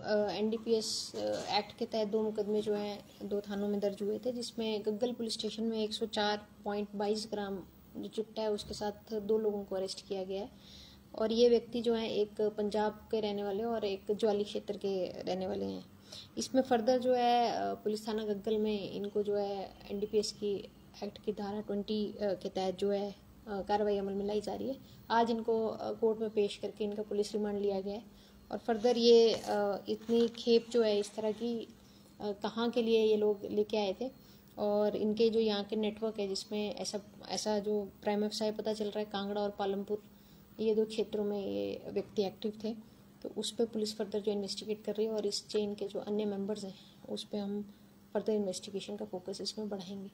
NDPS act के तहत 2 मुकदमे जो हैं 2 थानों में दर्ज हुए थे, जिसमें गग्गल पुलिस स्टेशन में 104.22 ग्राम जो चिट्टा है उसके साथ 2 लोगों को अरेस्ट किया गया है। और ये व्यक्ति जो हैं एक पंजाब के रहने वाले और एक ज्वाली क्षेत्र के रहने वाले हैं। इसमें फर्दर जो है पुलिस थाना गग्गल में इनको जो है एनडीपीएस की एक्ट की धारा 20 के तहत जो है कार्रवाई अमल में लाई जा रही है। आज इनको कोर्ट में पेश करके इनका पुलिस रिमांड लिया गया है। और फर्दर ये इतनी खेप जो है इस तरह की कहाँ के लिए ये लोग लेके आए थे और इनके जो यहाँ के नेटवर्क है जिसमें ऐसा जो प्राइम एफ साहब पता चल रहा है, कांगड़ा और पालमपुर ये 2 क्षेत्रों में ये व्यक्ति एक्टिव थे, तो उस पर पुलिस फर्दर जो इन्वेस्टिगेट कर रही है और इस चेन के जो अन्य मेंबर्स हैं उस पर हम फर्दर इन्वेस्टिगेशन का फोकस इसमें बढ़ाएंगे।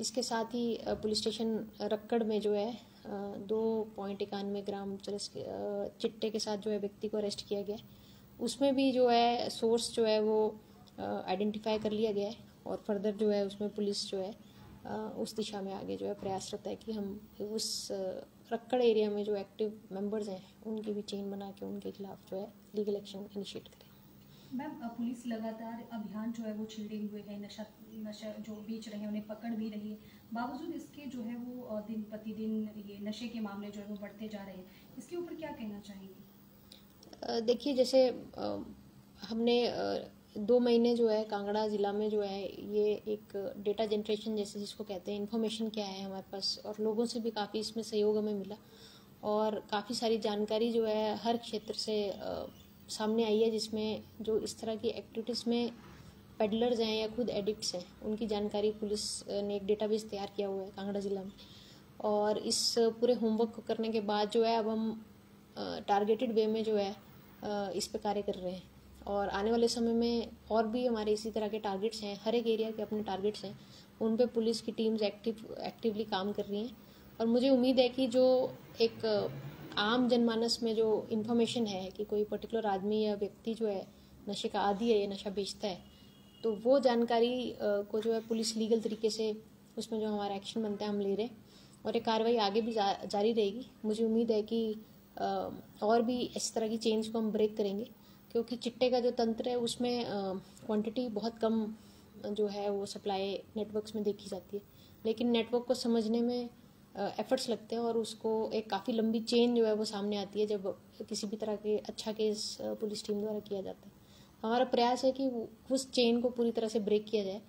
इसके साथ ही पुलिस स्टेशन रक्कड़ में जो है 2.91 ग्राम चिट्टे के साथ जो है व्यक्ति को अरेस्ट किया गया है। उसमें भी जो है सोर्स जो है वो आइडेंटिफाई कर लिया गया है और फर्दर जो है उसमें पुलिस जो है उस दिशा में आगे जो है प्रयासरत है कि हम उस रक्कड़ एरिया में जो एक्टिव मेंबर्स हैं उनकी भी चेन बना के उनके खिलाफ जो है लीगल एक्शन इनिशिएट करें। मैम, पुलिस लगातार अभियान जो है वो छिड़े हुए है, नशा जो बेच रहे हैं उन्हें पकड़ भी रही है, बावजूद इसके जो है वो दिन प्रतिदिन ये नशे के मामले जो है वो बढ़ते जा रहे हैं, इसके ऊपर क्या कहना चाहेंगे? देखिए, जैसे हमने 2 महीने जो है कांगड़ा ज़िला में जो है ये एक डेटा जनरेशन जैसे जिसको कहते हैं इन्फॉर्मेशन क्या है हमारे पास, और लोगों से भी काफ़ी इसमें सहयोग हमें मिला और काफ़ी सारी जानकारी जो है हर क्षेत्र से सामने आई है, जिसमें जो इस तरह की एक्टिविटीज़ में पेडलर्स हैं या खुद एडिक्ट्स हैं उनकी जानकारी पुलिस ने एक डेटाबेस तैयार किया हुआ है कांगड़ा ज़िला में। और इस पूरे होमवर्क को करने के बाद जो है अब हम टारगेटेड वे में जो है इस पर कार्य कर रहे हैं और आने वाले समय में और भी हमारे इसी तरह के टारगेट्स हैं, हर एक एरिया के अपने टारगेट्स हैं, उन पर पुलिस की टीम्स एक्टिवली काम कर रही हैं। और मुझे उम्मीद है कि जो एक आम जनमानस में जो इन्फॉर्मेशन है कि कोई पर्टिकुलर आदमी या व्यक्ति जो है नशे का आदी है या नशा बेचता है, तो वो जानकारी को जो है पुलिस लीगल तरीके से उसमें जो हमारा एक्शन बनता है हम ले रहे हैं और ये कार्रवाई आगे भी जारी रहेगी। मुझे उम्मीद है कि और भी इस तरह की चेन्स को हम ब्रेक करेंगे, क्योंकि चिट्टे का जो तंत्र है उसमें क्वांटिटी बहुत कम जो है वो सप्लाई नेटवर्क्स में देखी जाती है, लेकिन नेटवर्क को समझने में एफर्ट्स लगते हैं और उसको एक काफ़ी लंबी चेन जो है वो सामने आती है जब किसी भी तरह के अच्छा केस पुलिस टीम द्वारा किया जाता है। हमारा प्रयास है कि उस चेन को पूरी तरह से ब्रेक किया जाए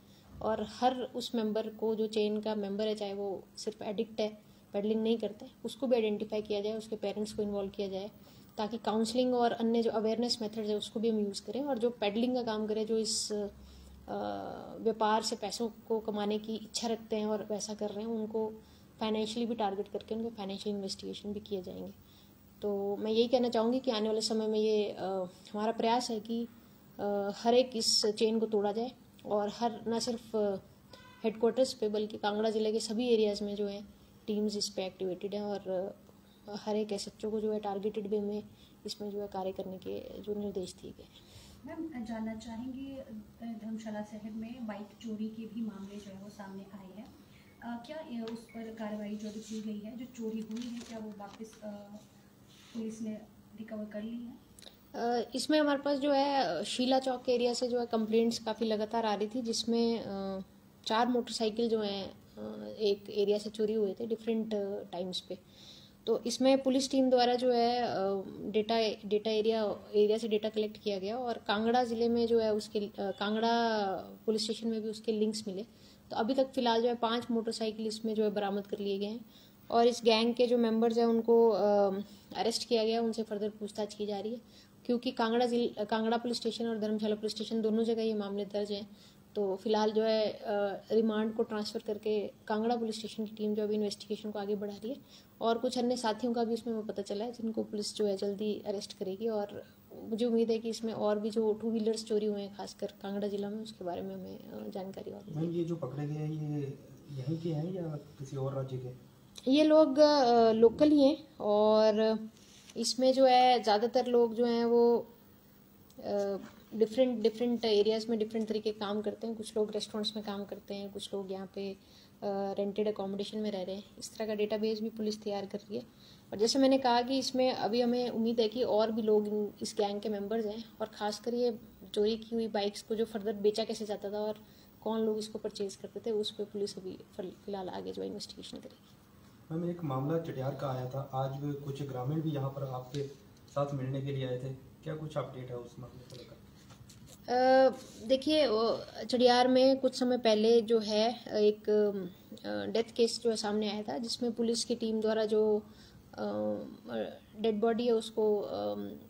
और हर उस मेंबर को जो चेन का मेंबर है, चाहे वो सिर्फ एडिक्ट है पेडलिंग नहीं करता है, उसको भी आइडेंटिफाई किया जाए, उसके पेरेंट्स को इन्वॉल्व किया जाए ताकि काउंसलिंग और अन्य जो अवेयरनेस मेथड्स है उसको भी हम यूज़ करें। और जो पेडलिंग का काम करें, जो इस व्यापार से पैसों को कमाने की इच्छा रखते हैं और वैसा कर रहे हैं, उनको फाइनेंशियली भी टारगेट करके उनके फाइनेंशियल इन्वेस्टिगेशन भी किए जाएंगे। तो मैं यही कहना चाहूँगी कि आने वाले समय में ये हमारा प्रयास है कि हर एक इस चेन को तोड़ा जाए और हर न सिर्फ हेडक्वार्टर्स पे बल्कि कांगड़ा ज़िले के सभी एरियाज़ में जो है टीम्स इस पर एक्टिवेटेड हैं और हर एक SHO को जो है टारगेटेड वे में इसमें जो है कार्य करने के जो निर्देश दिए गए। मैम, जानना चाहेंगे धर्मशाला शहर में बाइक चोरी के भी मामले जो है वो सामने आए हैं, क्या उस पर कार्रवाई जो की गई है, जो चोरी हुई है क्या वो वापस पुलिस ने रिकवर कर ली है? इसमें हमारे पास जो है शीला चौक के एरिया से जो है कंप्लेंट्स काफ़ी लगातार आ रही थी, जिसमें 4 मोटरसाइकिल जो हैं एक एरिया से चोरी हुए थे डिफरेंट टाइम्स पे। तो इसमें पुलिस टीम द्वारा जो है डेटा एरिया से डेटा कलेक्ट किया गया और कांगड़ा ज़िले में जो है उसके कांगड़ा पुलिस स्टेशन में भी उसके लिंक्स मिले। तो अभी तक फ़िलहाल जो है 5 मोटरसाइकिल इसमें जो है बरामद कर लिए गए हैं और इस गैंग के जो मेंबर्स हैं उनको अरेस्ट किया गया, उनसे फर्दर पूछताछ की जा रही है। क्योंकि कांगड़ा पुलिस स्टेशन और धर्मशाला पुलिस स्टेशन दोनों जगह ये मामले दर्ज हैं, तो फिलहाल जो है रिमांड को ट्रांसफ़र करके कांगड़ा पुलिस स्टेशन की टीम जो अभी इन्वेस्टिगेशन को आगे बढ़ा रही है और कुछ अन्य साथियों का भी उसमें पता चला है जिनको पुलिस जो है जल्दी अरेस्ट करेगी। और मुझे उम्मीद है कि इसमें और भी जो 2 व्हीलर्स चोरी हुए हैं खासकर कांगड़ा जिला में उसके बारे में हमें जानकारी और मिली। ये जो पकड़े गए ये यहीं के हैं या किसी और राज्य के? ये लोग लोकल ही हैं और इसमें जो है ज़्यादातर लोग जो हैं वो डिफरेंट एरियाज़ में डिफरेंट तरीके के काम करते हैं। कुछ लोग रेस्टोरेंट्स में काम करते हैं, कुछ लोग यहाँ पे रेंटेड अकोमोडेशन में रह रहे हैं। इस तरह का डेटाबेस भी पुलिस तैयार कर रही है। और जैसे मैंने कहा कि इसमें अभी हमें उम्मीद है कि और भी लोग इस गैंग के मेंबर्स हैं, और ख़ासकर ये चोरी की हुई बाइक्स को जो फर्दर बेचा कैसे जाता था और कौन लोग इसको परचेज करते थे, उस पर पुलिस अभी फिलहाल आगे जो इन्वेस्टिगेशन करेगी। मैम, एक मामला चटियार का आया था, आज भी कुछ ग्रामीण भी यहाँ पर आपके साथ मिलने के लिए आए थे, क्या कुछ अपडेट है उस मामले को लेकर? देखिए, चटियार में कुछ समय पहले जो है एक डेथ केस जो है सामने आया था, जिसमें पुलिस की टीम द्वारा जो डेड बॉडी है उसको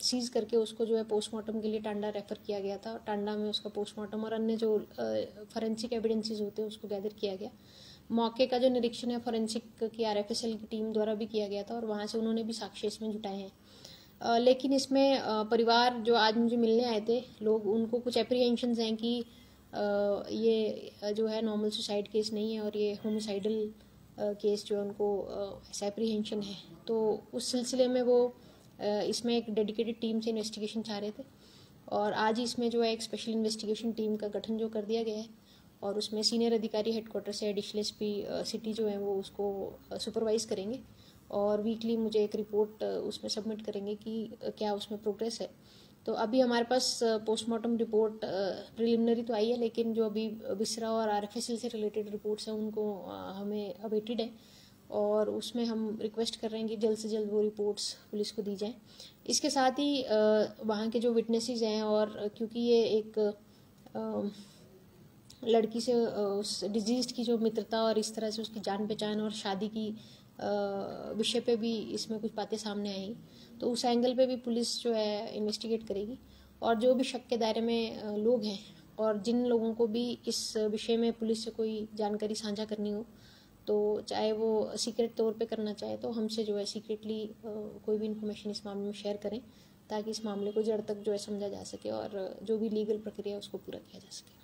सीज करके उसको जो है पोस्टमार्टम के लिए टांडा रेफर किया गया था। टांडा में उसका पोस्टमार्टम और अन्य जो फॉरेंसिक एविडेंसेस होते हैं उसको गैदर किया गया। मौके का जो निरीक्षण है फॉरेंसिक की आरएफएसएल की टीम द्वारा भी किया गया था, और वहाँ से उन्होंने भी साक्ष्य इसमें जुटाए हैं। लेकिन इसमें परिवार जो आज मुझे मिलने आए थे लोग, उनको कुछ एप्रीहेंशंस हैं कि ये जो है नॉर्मल सुसाइड केस नहीं है और ये होमिसाइडल केस जो है उनको ऐसा एप्रीहेंशन है, तो उस सिलसिले में वो इसमें एक डेडिकेटेड टीम से इन्वेस्टिगेशन चाह रहे थे। और आज ही इसमें जो है एक स्पेशल इन्वेस्टिगेशन टीम का गठन जो कर दिया गया है, और उसमें सीनियर अधिकारी हेडक्वार्टर से एडिशनल एसपी सिटी जो है वो उसको सुपरवाइज करेंगे, और वीकली मुझे एक रिपोर्ट उसमें सबमिट करेंगे कि क्या उसमें प्रोग्रेस है। तो अभी हमारे पास पोस्टमार्टम रिपोर्ट प्रिलिमिनरी तो आई है, लेकिन जो अभी बिस्रा और आरएफएसएल से रिलेटेड रिपोर्ट्स हैं उनको हमें अवेटेड है, और उसमें हम रिक्वेस्ट कर रहे हैं कि जल्द से जल्द वो रिपोर्ट्स पुलिस को दी जाएं। इसके साथ ही वहाँ के जो विटनेसेस हैं, और क्योंकि ये एक लड़की से उस डिजीज की जो मित्रता और इस तरह से उसकी जान पहचान और शादी की विषय पे भी इसमें कुछ बातें सामने आई, तो उस एंगल पे भी पुलिस जो है इन्वेस्टिगेट करेगी। और जो भी शक के दायरे में लोग हैं और जिन लोगों को भी इस विषय में पुलिस से कोई जानकारी साझा करनी हो, तो चाहे वो सीक्रेट तौर पे करना चाहे तो हमसे जो है सीक्रेटली कोई भी इन्फॉर्मेशन इस मामले में शेयर करें, ताकि इस मामले को जड़ तक जो है समझा जा सके और जो भी लीगल प्रक्रिया है उसको पूरा किया जा सके।